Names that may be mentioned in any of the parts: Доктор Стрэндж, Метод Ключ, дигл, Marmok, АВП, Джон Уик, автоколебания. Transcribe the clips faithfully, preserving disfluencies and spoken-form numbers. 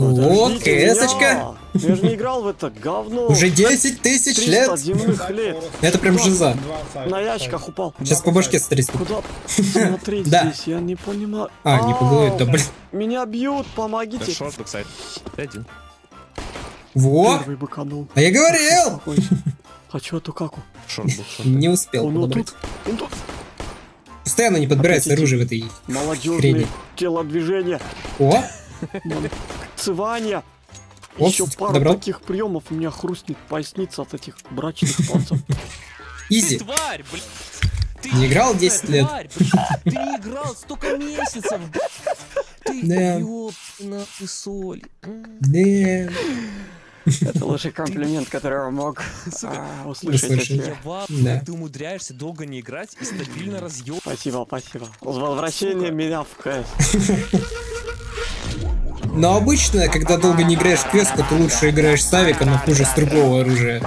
Вот, эсочка. Я же не играл в это говно. Уже десять тысяч лет. Это прям жиза. На ящиках упал. Сейчас по башке стрясу. Куда? Смотри здесь, я не понимаю. А, не поглоит, да, блин. Меня бьют, помогите. Вот. А я говорил. А чё эту каку? Не успел. Он тут. Постоянно не подбирается оружие в этой хрени. Телодвижение. О. Цывание. Еще пару добрал. Таких приемов у меня хрустнет поясница от этих брачных пальцев. Изи. Ты тварь, блин. Ты не играл десять лет. Тварь, ты не играл столько месяцев. Ты ёпна и соль. Это лучший комплимент, который я мог услышать. Ты умудряешься долго не играть и стабильно разъёбывать. Спасибо, спасибо. За возвращение меня в кэш. Но обычно, когда долго не играешь в квестку, ты лучше играешь с авика, но хуже с другого оружия.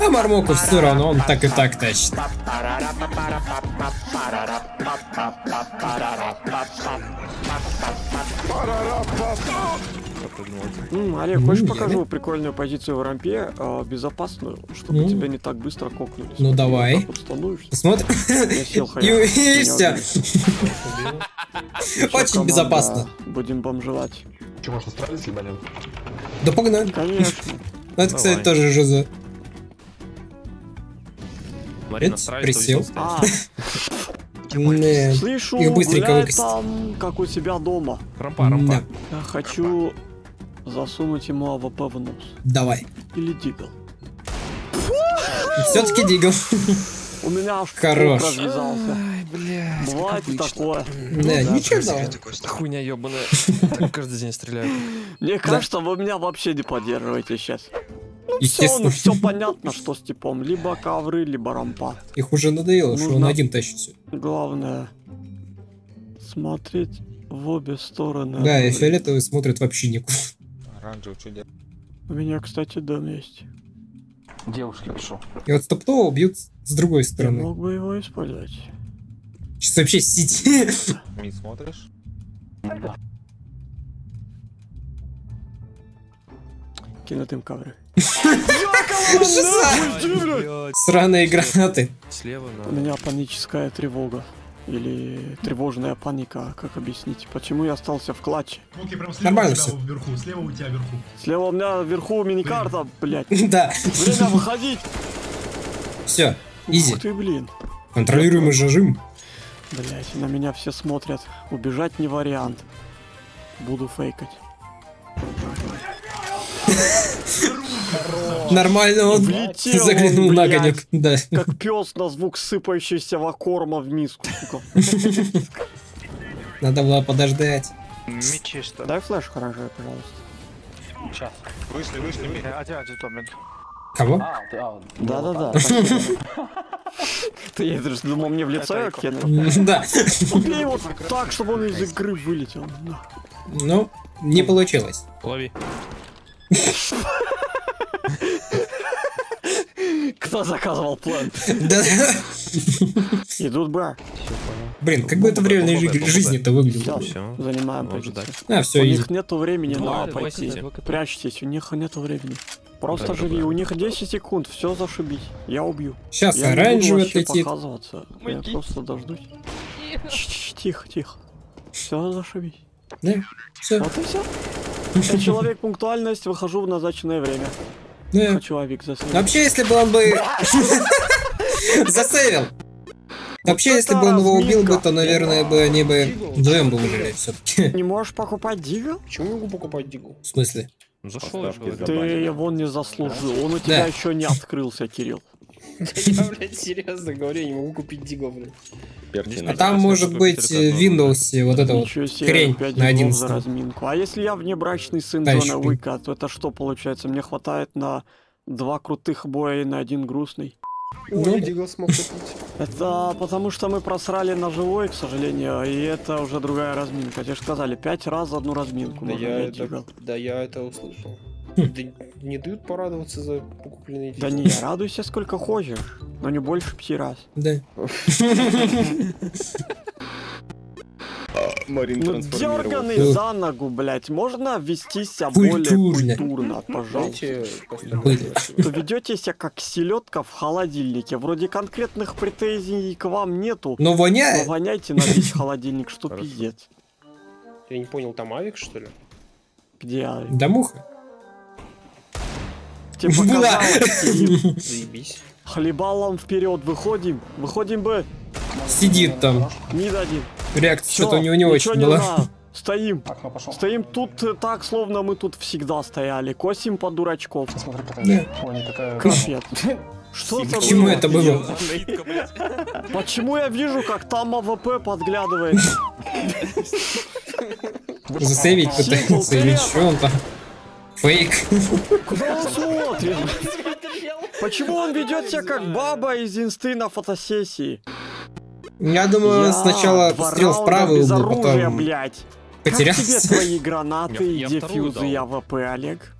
А Мармоку все равно, он так и так тащит. Mm, Олег, хочешь mm, покажу я... прикольную позицию в рампе, э, безопасную, чтобы mm. тебя не так быстро кокнули. Ну давай. Посмотри. И все. Очень безопасно. Будем бомжевать. Че, можно справиться, либо нет? Да погнали. Конечно. Это, кстати, тоже жиза. Присел. Нет. Слышу, их быстренько выкосить. Там, как у себя дома. Рампа, рампа. Да. Я хочу засунуть ему АВП в нос. Давай. Или дигл. Все-таки дигл. У меня аж хорош. Ай, блядь, бывает такое. Да, ну, ничего, давай. Хуйня ебаная. Так каждый день стреляю. Мне кажется, вы меня вообще не поддерживаете сейчас. Ну все, ну все понятно, что с типом. Либо ковры, либо рампа. Их уже надоело, нужно... что он один тащится. Главное, смотреть в обе стороны. Да, и фиолетовый смотрит вообще никуда. Оранжевый чудес. У меня, кстати, дом есть. Девушки, хорошо. И вот стоп-то бьют с другой стороны. Я мог бы его использовать. Сейчас вообще сиди. Не смотришь? Кинутым ковры. Сраные гранаты. У меня паническая тревога. Или тревожная паника. Как объяснить? Почему я остался в клатче? Нормально все. Слева у тебя вверху. Слева у меня вверху миникарта, блядь. Да. Время выходить. Все, изи. Ух ты, блин. Контролируемый жажим. Блядь, на меня все смотрят. Убежать не вариант. Буду фейкать. Нормально он влетел, заглянул он, на огонек. Да. Как пес на звук сыпающегося корма в миску. Надо было подождать. Мечи, что? Дай флешку хорошо, пожалуйста. Сейчас. Вышли, вышли. Кого? Да-да-да. Ты я даже думал, мне в лицо кинул. Да. Убей его так, чтобы он из игры вылетел. Ну, не получилось. Лови. Кто заказывал план? Идут бар. Блин, как бы это в реальной жизни-то выглядело. Занимаем позицию. А, все, у них нету времени на апатии. Прячьтесь, у них нету времени. Просто живи, у них десять секунд, все зашибись. Я убью. Сейчас оранжевый отлетит. Я просто дождусь. Тихо, тихо. Все зашибись. Да, все. Вот и все. Я человек пунктуальность, выхожу в назначенное время. Да. Хочу авик засейвить. Вообще, если бы он бы... засейвил. Вообще, если бы он его убил бы, то, наверное, бы они бы... Двоем бы выжили все-таки. Не можешь покупать дигл? Почему я могу покупать дигл? В смысле? Ты его не заслужил. Он у тебя еще не открылся, Кирилл. Я, блядь, серьезно говорю, я не могу купить дигл, блядь. А там может быть Windows вот это вот хрень на одиннадцать. А если я внебрачный сын Джона Уика, то это что получается? Мне хватает на два крутых боя и на один грустный. Ой, дигл смог купить. Это потому что мы просрали на живой, к сожалению, и это уже другая разминка. Тебе же сказали, пять раз одну разминку. Да я это услышал. Да не дают порадоваться за покупленные деньги. Да не, радуйся сколько хочешь, но не больше пяти раз. Да. Марин трансформировалась. Ну, дерганый за ногу, блять, можно вести себя более культурно, пожалуйста. Ведете себя как селедка в холодильнике. Вроде конкретных претензий к вам нету. Но воняет. Но воняйте на весь холодильник, что пиздец. Я не понял, там авик, что ли? Где авик? Да муха. Тебе показалось. Заебись. Хлебалом вперед, выходим, выходим бы. Сидит там. Не дадим. Реакция что-то у него не очень не была. На. Стоим. Так, стоим тут так, словно мы тут всегда стояли. Косим по дурачков. Смотри, такая... Капец. Что это? Почему это было? Почему я вижу, как там АВП подглядывает? Засейвить пытается или что он там? Фейк. Куда он смотрит? Почему он ведет себя как баба из инсты на фотосессии? Я думаю, я сначала стрел в правый угол, оружия, потом потерялся. Как тебе твои гранаты и дефьюзы и АВП, Олег?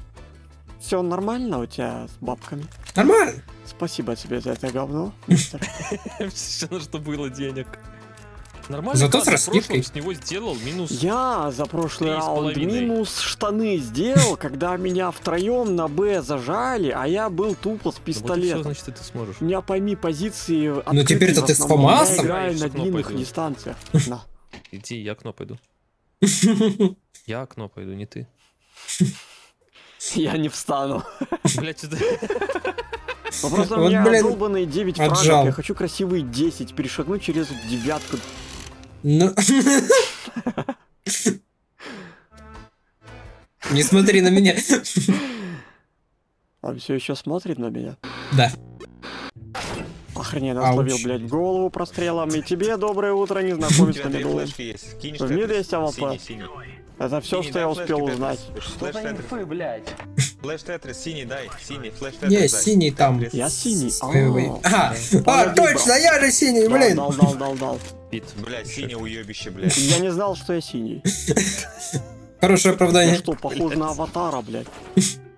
Все нормально у тебя с бабками? Нормально. Спасибо тебе за это говно. Все, на что было денег. Нормально. Зато с раскидкой. С него сделал минус. Я за прошлый раунд минус штаны сделал, когда меня втроем на Б зажали, а я был тупо с пистолетом. Значит, ты сможешь. У меня пойми позиции. Ну теперь-то ты с фомасом. Я играю на длинных дистанциях. Иди, я окно пойду. Я окно пойду, не ты. Я не встану. Блять, это... Просто у меня долбанные девять фрагов, я хочу красивые десять, перешагну через девятку. Ну... Не смотри на меня. Он все еще смотрит на меня? Да. Охренеть, отловил, блядь, голову прострелом. И тебе доброе утро, незнакомец на медулы. В мире есть АВП. Это все, что я успел узнать. Что за инфы, блядь? Флэш тетрис, синий дай, синий, флэш тетрис. Не, синий там. Я синий. А, а, точно, я же синий, блин. Дал, дал, дал, дал. Блядь, синий уебище, блядь. Я не знал, что я синий. Хорошее оправдание. Что, похож на аватара, блядь.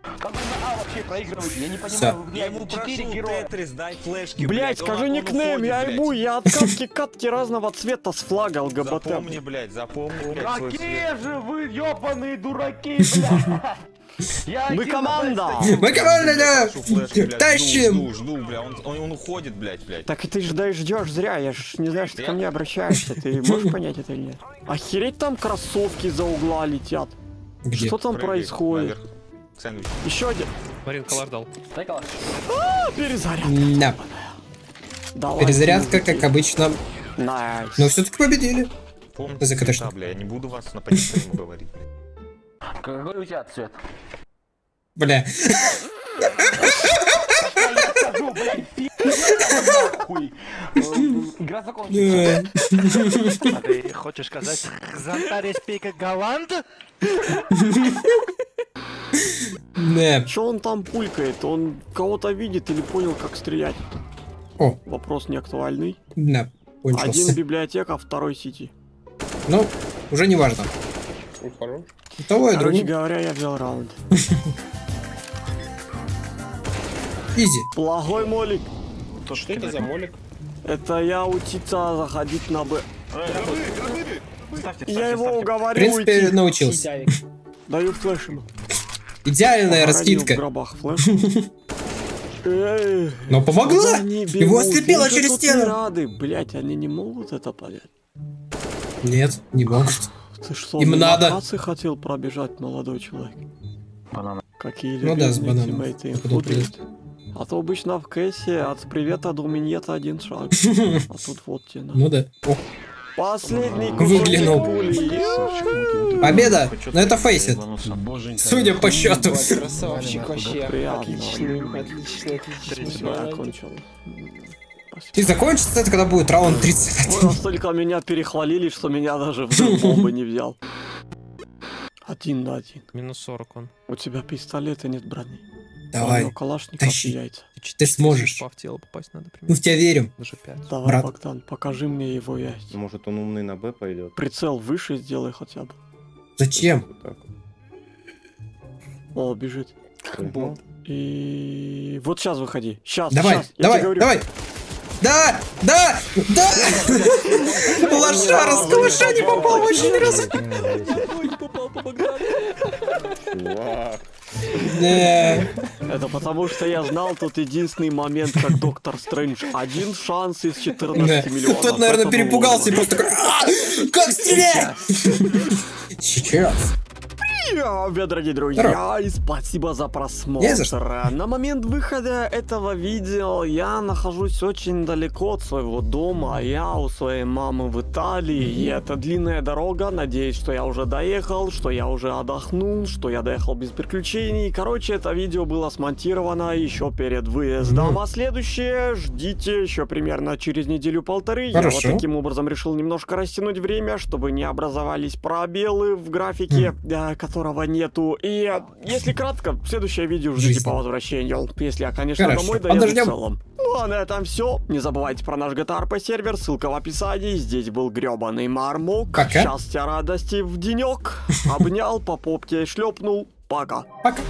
Как он вообще проигрывает? Я не понимаю. Я ему прошу тетрис, дай флешки, блядь. Блядь, скажи никнейм, я ебу, я от катки-катки разного цвета с флага ЛГБТ. Запомни, блядь, запомни. Какие же вы ебаные дураки, блядь. Мы команда! Мы команда, да! Тащим! Он уходит, блядь, блядь. Так и ты ждаешь, ждешь зря, я ж не знаю, что ты ко мне обращаешься, ты можешь понять это или нет? Охереть, там кроссовки за угла летят. Что там происходит? Еще один. Марин, колор дал. Перезарядка. Перезарядка, как обычно. Но все-таки победили. Бля, я не буду вас на понятном говорить. Какой у тебя цвет? Бля. Игра закончилась. Ты хочешь сказать «Хзанта респейка Голланд»? Че он там пулькает? Он кого-то видит или понял, как стрелять? Вопрос не актуальный. Один библиотека, второй сети. Ну, уже не важно. Давай, короче говоря, я взял раунд. Изи. Плохой молик. То что это за молик? Это я учиться заходить на Б. Я его уговорил. В принципе, научился. Даю флеш ему. Идеальная раскидка. Но помогла. Его ослепило через стену. Рады, блять, они не могут это понять. Нет, не могут. Ты что, им надо. Хотел пробежать, молодой человек. Бананы. Какие ну да, с бананом. А то обычно в кейсе от привета до минета один шаг. А тут вот тебе. Ну да. О. Последний выглянул. Победа! Но это фейсит. Судя по счету. Красавчик вообще. Отличный, отличный, отличный. И закончится это, когда будет раунд тридцать. Вы настолько меня перехвалили, что меня даже в бомбы не взял. Один на один. Минус сорок он. У тебя пистолета нет, брони. Давай, тащи. Ты сможешь. Мы в тебя верим. Давай, Богдан, покажи мне его яйца. Может, он умный на Б пойдет. Прицел выше сделай хотя бы. Зачем? О, бежит. И вот сейчас выходи. Сейчас, давай, давай, давай. Да! Да! Да! Лошара, с калыша не попал очень раз. Это потому что я знал тот единственный момент, как Доктор Стрэндж. Один шанс из четырнадцати миллионов. Тот, наверное, перепугался и просто такой... Как стрелять? Сейчас. Привет, дорогие друзья, и спасибо за просмотр. На момент выхода этого видео я нахожусь очень далеко от своего дома. Я у своей мамы в Италии, и это длинная дорога. Надеюсь, что я уже доехал, что я уже отдохнул, что я доехал без приключений. Короче, это видео было смонтировано еще перед выездом. А следующее ждите еще примерно через неделю-полторы. Я вот таким образом решил немножко растянуть время, чтобы не образовались пробелы в графике, которого нету. И если кратко, следующее видео ждите по возвращению. Если я, конечно, Хорошо. домой доеду Подождем. в целом. Ну а на этом все. Не забывайте про наш джи ти эй ар сервер, ссылка в описании. Здесь был грёбаный Marmok. Пока. Счастья, радости в денек. Обнял, по попке шлепнул. Пока. Пока.